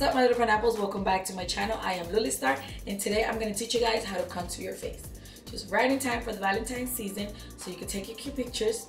What's up, my little pineapples? Welcome back to my channel. I am Luly Star, and today I'm going to teach you guys how to contour your face. Just right in time for the Valentine's season, so you can take your cute pictures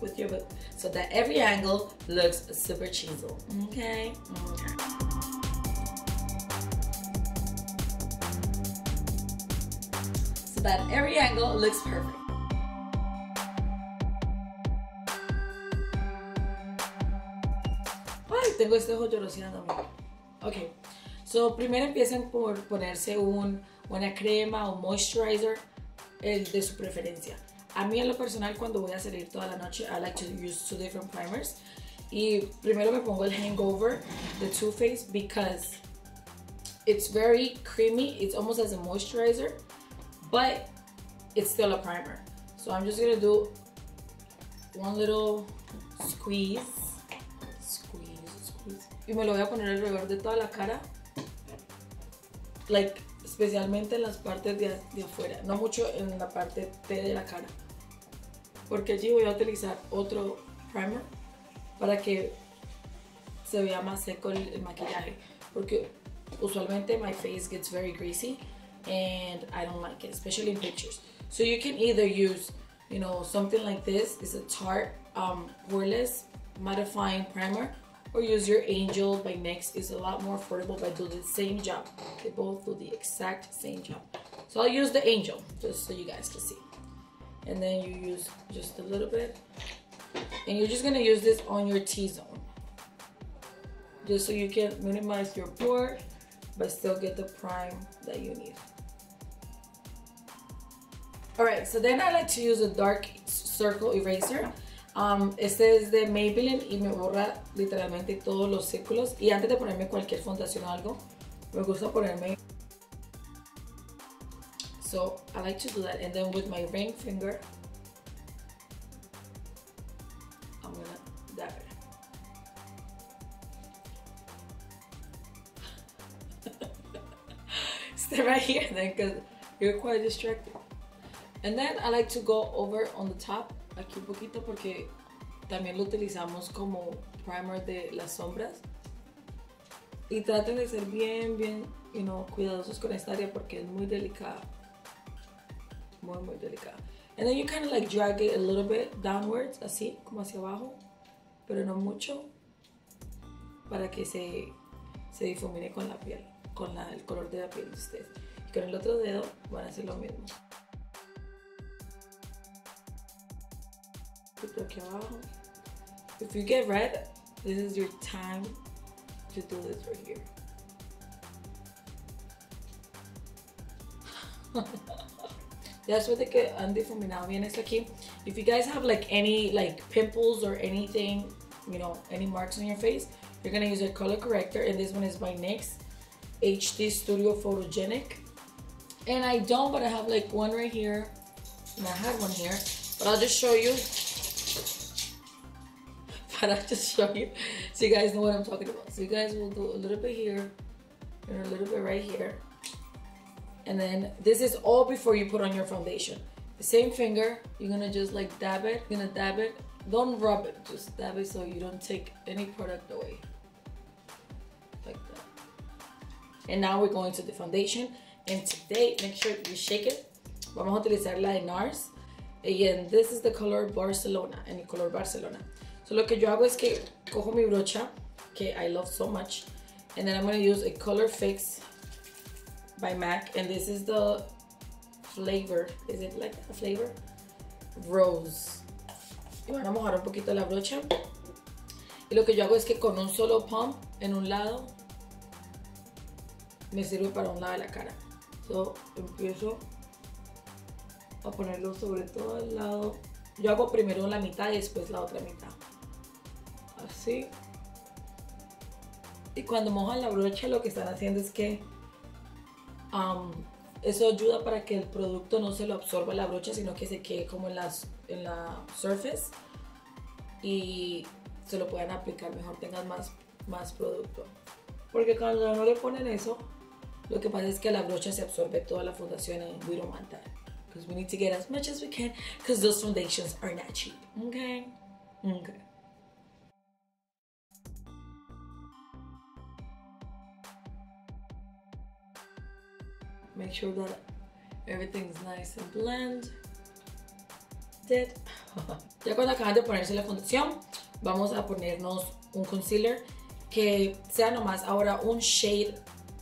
with your book, so that every angle looks super cheesy. Okay? So that every angle looks perfect. Ay, tengo este ojo lloroseando. Ok, so primero empiecen por ponerse una crema o moisturizer, el de su preferencia. A mí en lo personal, cuando voy a salir toda la noche, I like to use two different primers. Y primero me pongo el Hungover, the Too Faced, because it's very creamy. It's almost as a moisturizer, but it's still a primer. So I'm just going to do one little squeeze. Y me lo voy a poner alrededor de toda la cara. Like, especialmente en las partes de afuera, no mucho en la parte T de la cara, porque allí voy a utilizar otro primer para que se vea más seco el maquillaje, porque usualmente my face gets very greasy and I don't like it, especially in pictures. So you can either use, you know, something like this. It's a Tarte poreless mattifying primer, or use your Angel by NYX. It's a lot more affordable, but do the same job. They both do the exact same job. So I'll use the Angel, just so you guys can see. And then you use just a little bit. And you're just gonna use this on your T-zone, just so you can minimize your pore, but still get the prime that you need. All right, so then I like to use a dark circle eraser. Este es de Maybelline y me borra literalmente todos los círculos. Y antes de ponerme cualquier fundación o algo, me gusta ponerme. So I like to do that, and then with my ring finger, I'm gonna dab it. Stay right here then, because you're quite distracted. And then I like to go over on the top. Aquí un poquito, porque también lo utilizamos como primer de las sombras. Y traten de ser bien, you know, cuidadosos con esta área, porque es muy delicada, muy delicada. And then you kind of like drag it a little bit downwards, así como hacia abajo, pero no mucho, para que se difumine con la piel, con el color de la piel de ustedes. Y con el otro dedo van a hacer lo mismo. Aquí abajo. If you get red, this is your time to do this right here. Ya después de que han difuminado bien esto aquí, if you guys have like any like pimples or anything, you know, any marks on your face, you're gonna use a color corrector, and this one is by NYX HD Studio Photogenic. And I don't, but I have like one right here, and I have one here, but I'll just show you. I'll just show you so you guys know what I'm talking about. So you guys will do a little bit here and a little bit right here, and then this is all before you put on your foundation. The same finger, you're gonna just like dab it. You're gonna dab it, don't rub it, just dab it so you don't take any product away, like that. And now we're going to the foundation, and today make sure you shake it. Vamos a utilizar la de NARS again. This is the color Barcelona, and the color Barcelona. So lo que yo hago es que cojo mi brocha, que I love so much, and then I'm going to use a Color Fix by MAC, and this is the flavor, is it like a flavor? Rose. Y van a mojar un poquito la brocha, y lo que yo hago es que con un solo pump en un lado, me sirve para un lado de la cara. So empiezo a ponerlo sobre todo el lado. Yo hago primero la mitad y después la otra mitad. Así. Y cuando mojan la brocha, lo que están haciendo es que eso ayuda para que el producto no se lo absorba la brocha, sino que se quede como en la surface, y se lo puedan aplicar mejor, tengan más producto. Porque cuando no le ponen eso, lo que pasa es que la brocha se absorbe toda la fundación, y we don't want that, because we need to get as much as we can, because those foundations are not cheap. Okay? Okay. make sure that everything's nice and blend. Ya cuando acabas de ponerse la fundación, vamos a ponernos un concealer que sea nomás ahora un shade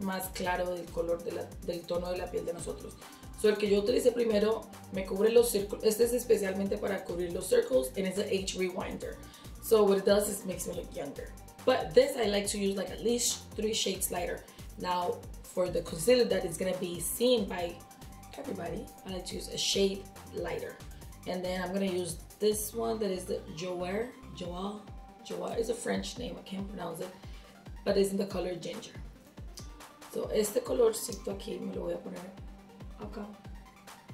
más claro del color de del tono de la piel de nosotros. So, el que yo utilicé primero me cubre los círculos. Este es especialmente para cubrir los circles, and it's the H Rewinder. So what it does is makes me look younger. But this I like to use like at least 3 shades lighter. Now for the concealer that is gonna be seen by everybody, I like to use a shade lighter. And then I'm gonna use this one that is the Jouer is a French name, I can't pronounce it, but it's in the color ginger. So este colorcito aquí me lo voy a poner acá.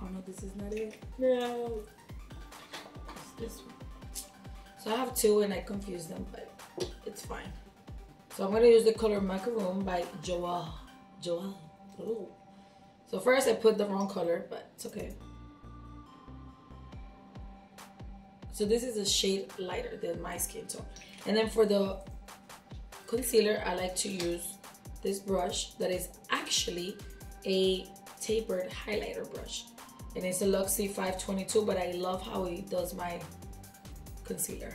Oh no, this is not it. No, it's this one. So I have 2 and I confuse them, but it's fine. So I'm gonna use the color Macaroon by Jouer. Ooh. So first I put the wrong color, but it's okay. So this is a shade lighter than my skin tone. And then for the concealer, I like to use this brush that is actually a tapered highlighter brush. And it's a Luxie 522, but I love how it does my concealer.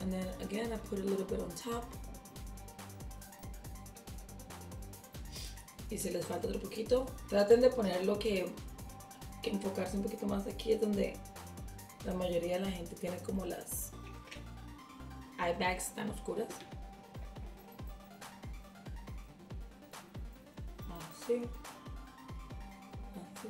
And then again, I put a little bit on top. Y si les falta otro poquito, traten de poner lo que enfocarse un poquito más. Aquí es donde la mayoría de la gente tiene como las eye bags tan oscuras. Así. Así.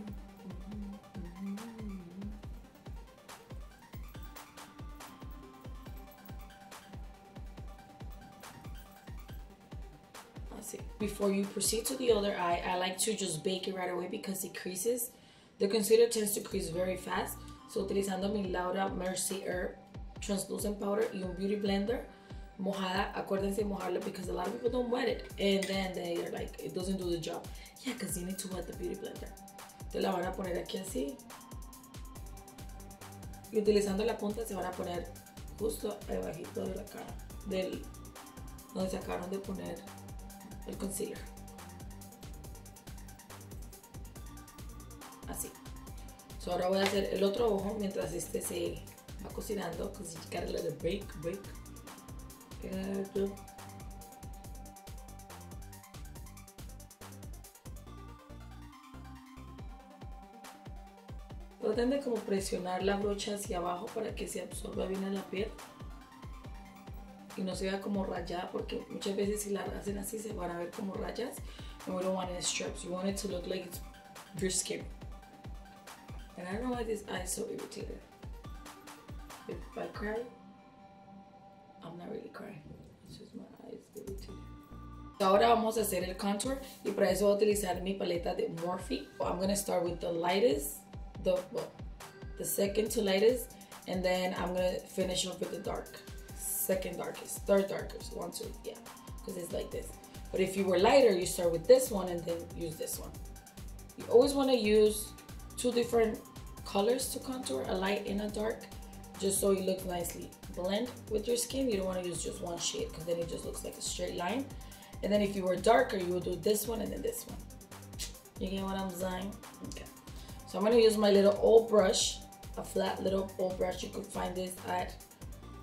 Before you proceed to the other eye, I like to just bake it right away because it creases. The concealer tends to crease very fast. So, utilizando mi Laura Mercier translucent powder y un Beauty Blender mojada. Acuérdense mojarla because a lot of people don't wet it. And then they're like, it doesn't do the job. Yeah, because you need to wet the Beauty Blender. Te la van a poner aquí así. Y utilizando la punta se van a poner justo abajito de la cara. Del donde se acabaron de poner el concealer. Así. So ahora voy a hacer el otro ojo mientras este se va cocinando. Because you gotta let it bake. Traten de como presionar la brocha hacia abajo para que se absorba bien en la piel y no se vea como rayada, porque muchas veces si la hacen así se van a ver como rayas, and we don't want any strips. You want it to look like it's your skin. And I don't know why this eye is so irritated. If I cry, I'm not really crying. It's just my eyes irritated. Ahora vamos a hacer el contour y para eso voy a utilizar mi paleta de Morphe. I'm gonna start with the lightest, the second to lightest, and then I'm gonna finish up with the dark. Second darkest, third darkest, 1, 2, yeah, because it's like this. But if you were lighter, you start with this one and then use this one. You always want to use 2 different colors to contour, a light and a dark, just so you look nicely blend with your skin. You don't want to use just one shade because then it just looks like a straight line. And then if you were darker, you would do this one and then this one. You get what I'm saying? Okay. So I'm going to use my little old brush, a flat little old brush. You could find this at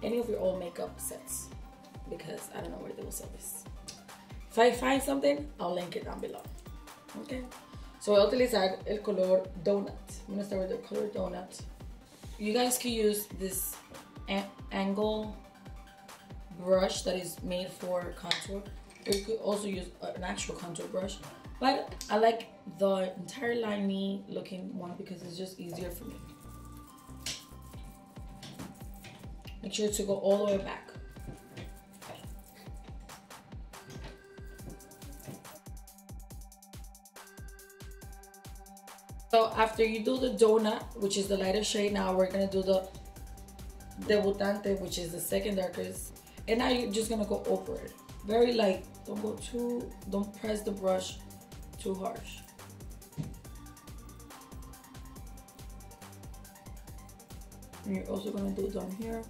any of your old makeup sets because I don't know where they will sell this. If I find something, I'll link it down below. Okay, so voy a utilizar el color Donut. I'm gonna start with the color Donut. You guys can use this angle brush that is made for contour, or you could also use an actual contour brush, but I like the entire liney looking one because it's just easier for me. Make sure to go all the way back. So after you do the donut, which is the lighter shade, now we're gonna do the debutante, which is the second darkest. And now you're just gonna go over it. Very light, don't press the brush too harsh. And you're also gonna do down here.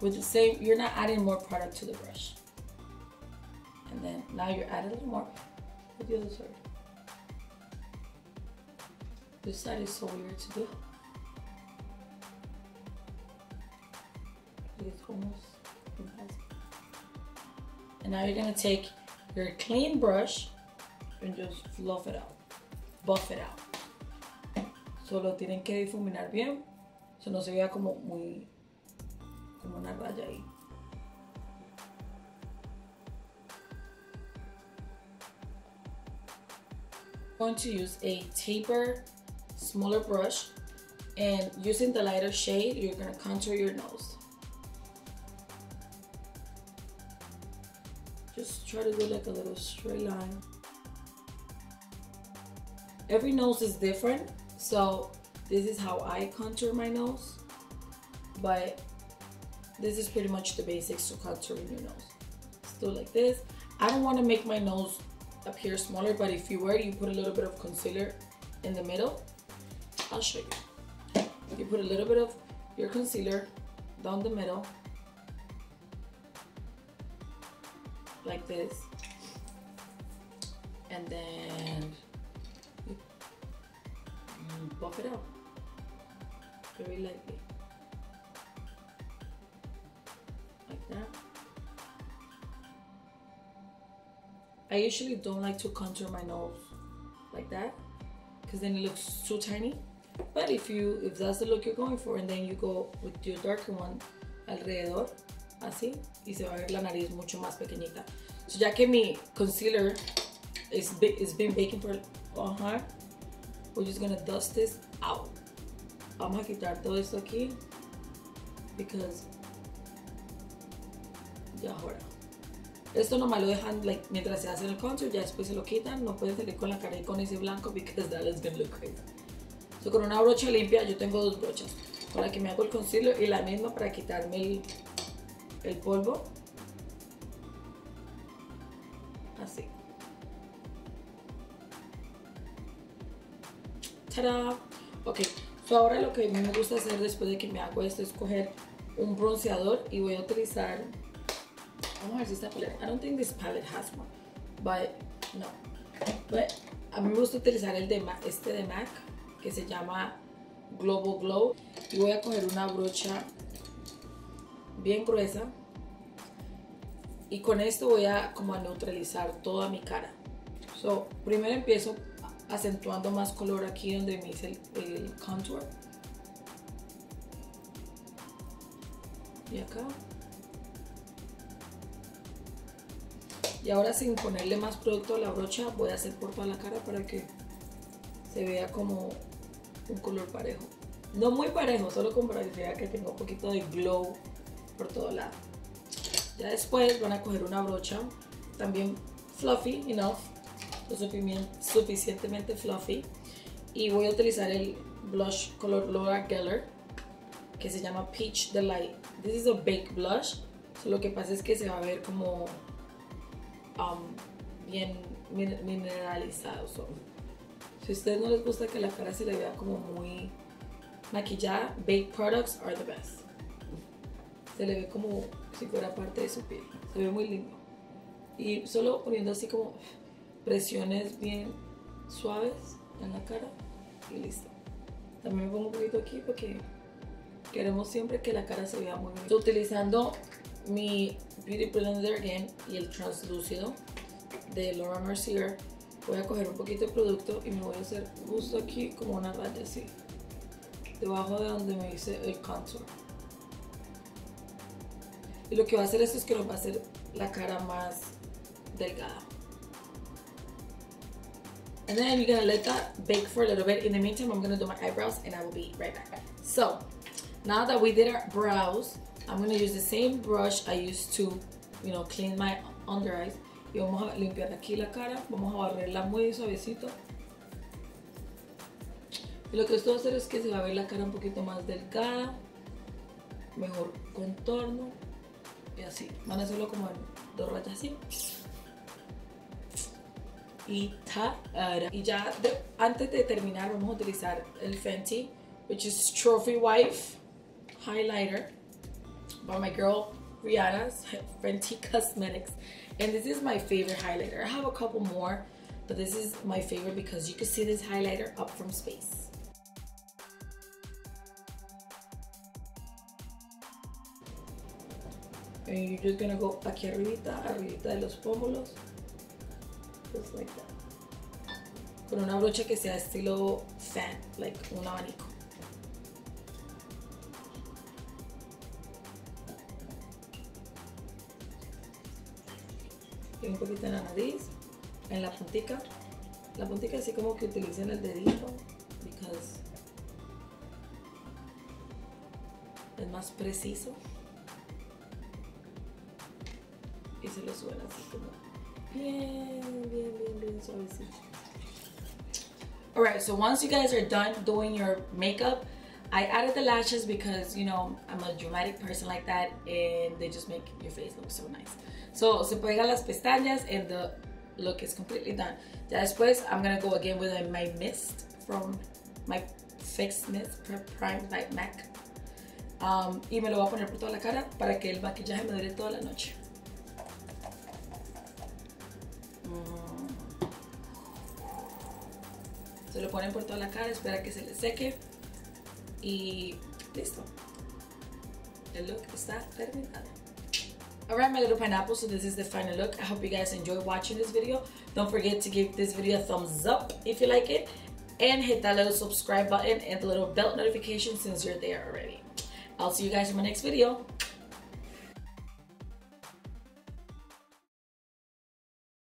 With the same, you're not adding more product to the brush. And then now you're adding a little more with the other side. This side is so weird to do. It's almost impossible. And now you're gonna take your clean brush and just fluff it out, buff it out. Solo tienen que difuminar bien, so no se vea como muy, como una raya ahí. I'm going to use a taper, smaller brush, and using the lighter shade, you're gonna contour your nose. Just try to do like a little straight line. Every nose is different, so this is how I contour my nose, but this is pretty much the basics to contouring your nose. Just do like this. I don't want to make my nose appear smaller, but if you were, you put a little bit of concealer in the middle. I'll show you. You put a little bit of your concealer down the middle, like this, and then you buff it out very lightly. I usually don't like to contour my nose like that because then it looks too tiny, but if that's the look you're going for, and then you go with your darker one alrededor, así, y se va a ver la nariz mucho más pequeñita. So ya que mi concealer is been baking for we're just gonna dust this out. Vamos a quitar todo esto aquí because ya ahora. Esto nomás lo dejan like, mientras se hace el contour, ya después se lo quitan. No pueden salir con la cara y con ese blanco because that is gonna look crazy. So, con una brocha limpia, yo tengo dos brochas, con la que me hago el concealer y la misma para quitarme el polvo, así. ¡Tada! Ok, so ahora lo que a mí me gusta hacer después de que me hago esto es coger un bronceador y voy a utilizar, vamos a ver si esta paleta, I don't think this palette has one, but no, but a mí me gusta utilizar el de MAC, este de MAC, que se llama Global Glow, y voy a coger una brocha bien gruesa y con esto voy a como a neutralizar toda mi cara. So, primero empiezo acentuando más color aquí donde me hice el contour y acá, y ahora sin ponerle más producto a la brocha voy a hacer por toda la cara para que se vea como un color parejo, no muy parejo, solo como para que se vea que tengo un poquito de glow por todo lado. Ya después van a coger una brocha también fluffy enough, lo suficientemente fluffy, y voy a utilizar el blush color Laura Geller que se llama Peach Delight. This is a baked blush, so lo que pasa es que se va a ver como bien mineralizado. So, si a ustedes no les gusta que la cara se le vea como muy maquillada, baked products are the best. Se le ve como si fuera parte de su piel, se ve muy lindo. Y solo poniendo así como presiones bien suaves en la cara y listo. También me pongo un poquito aquí porque queremos siempre que la cara se vea muy bien. Estoy utilizando mi Beauty Blender again y el translúcido de Laura Mercier. Voy a coger un poquito de producto y me voy a hacer justo aquí como una raya así, debajo de donde me hice el contour. Y lo que va a hacer esto es que nos va a hacer la cara más delgada. And then you're gonna let that bake for a little bit. In the meantime, I'm gonna do my eyebrows and I will be right back. So, now that we did our brows, I'm gonna use the same brush I used to, you know, clean my under eyes. Y vamos a limpiar aquí la cara, vamos a barrerla muy suavecito. Y lo que esto va a hacer es que se va a ver la cara un poquito más delgada, mejor contorno. Y así, van a hacerlo como en dos rayas así. Y ta-ra. Y ya antes de terminar vamos a utilizar el Fenty, which is Trophy Wife Highlighter. by my girl Rihanna's Fenty Cosmetics, and this is my favorite highlighter. I have a couple more, but this is my favorite because you can see this highlighter up from space. And you're just gonna go aquí arribita, arribita de los pómulos, just like that. Con una brocha que sea estilo fan, like un abanico. Y un poquito en la nariz, en la puntica. La puntica así como que utilicen el dedito, because es más preciso. Y se lo suben así como bien suavecito. Alright, so once you guys are done doing your makeup, I added the lashes because, you know, I'm a dramatic person like that, and they just make your face look so nice. So, se pegan las pestañas and the look is completely done. Ya después, I'm gonna go again with my mist from my Fix Mist Prep Prime by MAC. Y me lo voy a poner por toda la cara para que el maquillaje me dure toda la noche. Se lo ponen por toda la cara, espera que se le seque y listo. El look está terminado. Alright, my little pineapple, so this is the final look. I hope you guys enjoyed watching this video. Don't forget to give this video a thumbs up if you like it, and hit that little subscribe button and the little bell notification since you're there already. I'll see you guys in my next video.